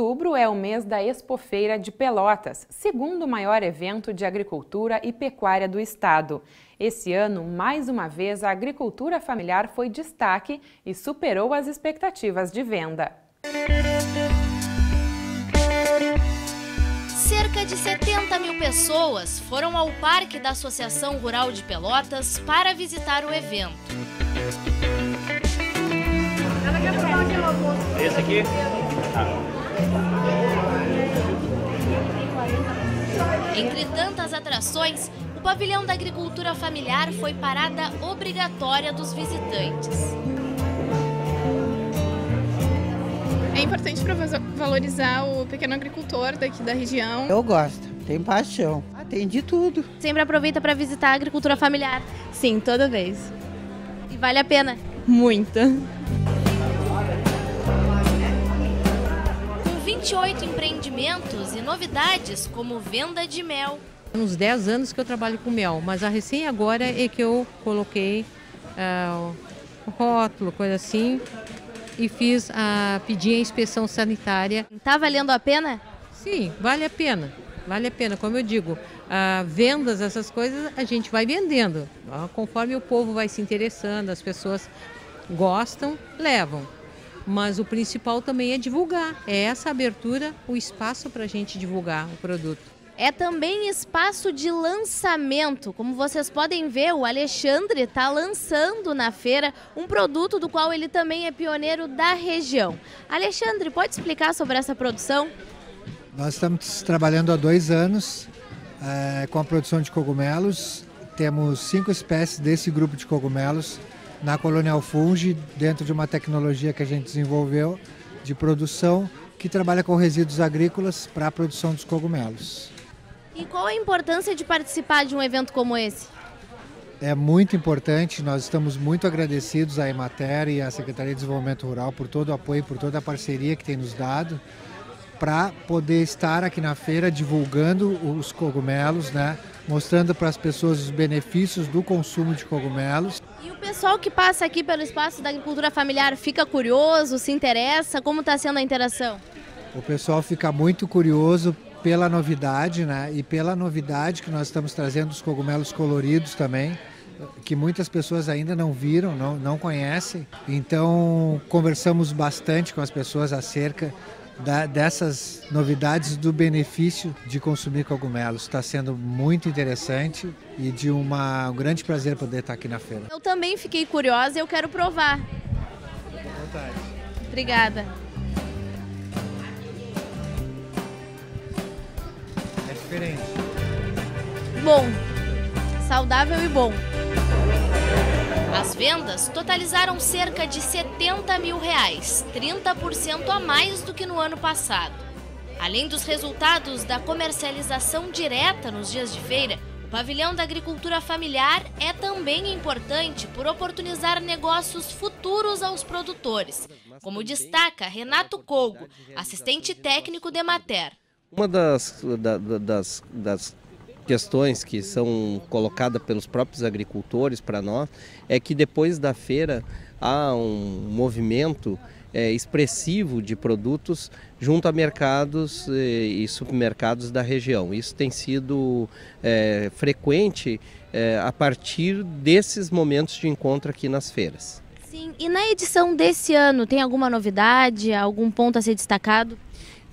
Outubro é o mês da Expofeira de Pelotas, segundo maior evento de agricultura e pecuária do estado. Esse ano, mais uma vez, a agricultura familiar foi destaque e superou as expectativas de venda. Cerca de 70 mil pessoas foram ao Parque da Associação Rural de Pelotas para visitar o evento. Ela quer provar aquele almoço. Esse aqui? Entre tantas atrações, o Pavilhão da Agricultura Familiar foi parada obrigatória dos visitantes. É importante para valorizar o pequeno agricultor daqui da região. Eu gosto, tenho paixão, atende tudo. Sempre aproveita para visitar a agricultura familiar? Sim, toda vez. E vale a pena? Muito. 28 empreendimentos e novidades como venda de mel. Há uns 10 anos que eu trabalho com mel, mas a recém agora é que eu coloquei rótulo, coisa assim, e pedi a inspeção sanitária. Tá valendo a pena? Sim, vale a pena. Vale a pena, como eu digo, vendas, essas coisas, a gente vai vendendo. Conforme o povo vai se interessando, as pessoas gostam, levam. Mas o principal também é divulgar, é essa abertura, o espaço para a gente divulgar o produto. É também espaço de lançamento. Como vocês podem ver, o Alexandre está lançando na feira um produto do qual ele também é pioneiro da região. Alexandre, pode explicar sobre essa produção? Nós estamos trabalhando há 2 anos com a produção de cogumelos. Temos 5 espécies desse grupo de cogumelos na Colonial Fungi, dentro de uma tecnologia que a gente desenvolveu de produção, que trabalha com resíduos agrícolas para a produção dos cogumelos. E qual a importância de participar de um evento como esse? É muito importante, nós estamos muito agradecidos à Emater e à Secretaria de Desenvolvimento Rural por todo o apoio, por toda a parceria que tem nos dado, para poder estar aqui na feira divulgando os cogumelos, né? Mostrando para as pessoas os benefícios do consumo de cogumelos. E o pessoal que passa aqui pelo espaço da agricultura familiar fica curioso, se interessa? Como está sendo a interação? O pessoal fica muito curioso pela novidade, né? E pela novidade que nós estamos trazendo os cogumelos coloridos também, que muitas pessoas ainda não viram, não conhecem. Então, conversamos bastante com as pessoas acerca dessas novidades do benefício de consumir cogumelos. Está sendo muito interessante e de um grande prazer poder estar aqui na feira. Eu também fiquei curiosa e eu quero provar. Fique à vontade. Obrigada. É diferente. Bom, saudável e bom. As vendas totalizaram cerca de R$ 70 mil, 30% a mais do que no ano passado. Além dos resultados da comercialização direta nos dias de feira, o Pavilhão da Agricultura Familiar é também importante por oportunizar negócios futuros aos produtores, como destaca Renato Colgo, assistente técnico da Emater. Uma das questões que são colocadas pelos próprios agricultores para nós é que depois da feira há um movimento expressivo de produtos junto a mercados e supermercados da região. Isso tem sido frequente a partir desses momentos de encontro aqui nas feiras. Sim, e na edição desse ano tem alguma novidade, algum ponto a ser destacado?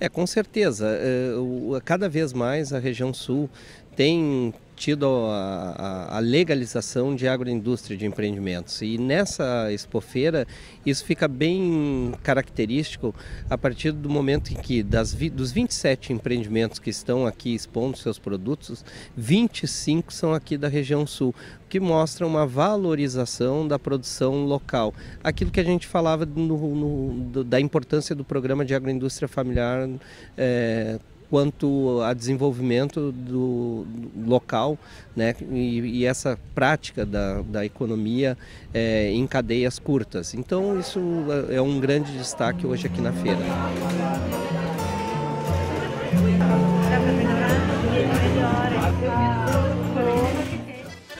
É, com certeza. Cada vez mais a região sul tem tido a legalização de agroindústria de empreendimentos e nessa expofeira isso fica bem característico a partir do momento em que dos 27 empreendimentos que estão aqui expondo seus produtos, 25 são aqui da região sul, o que mostra uma valorização da produção local. Aquilo que a gente falava da importância do programa de agroindústria familiar quanto a desenvolvimento do local, né, e essa prática da economia em cadeias curtas. Então isso é um grande destaque hoje aqui na feira.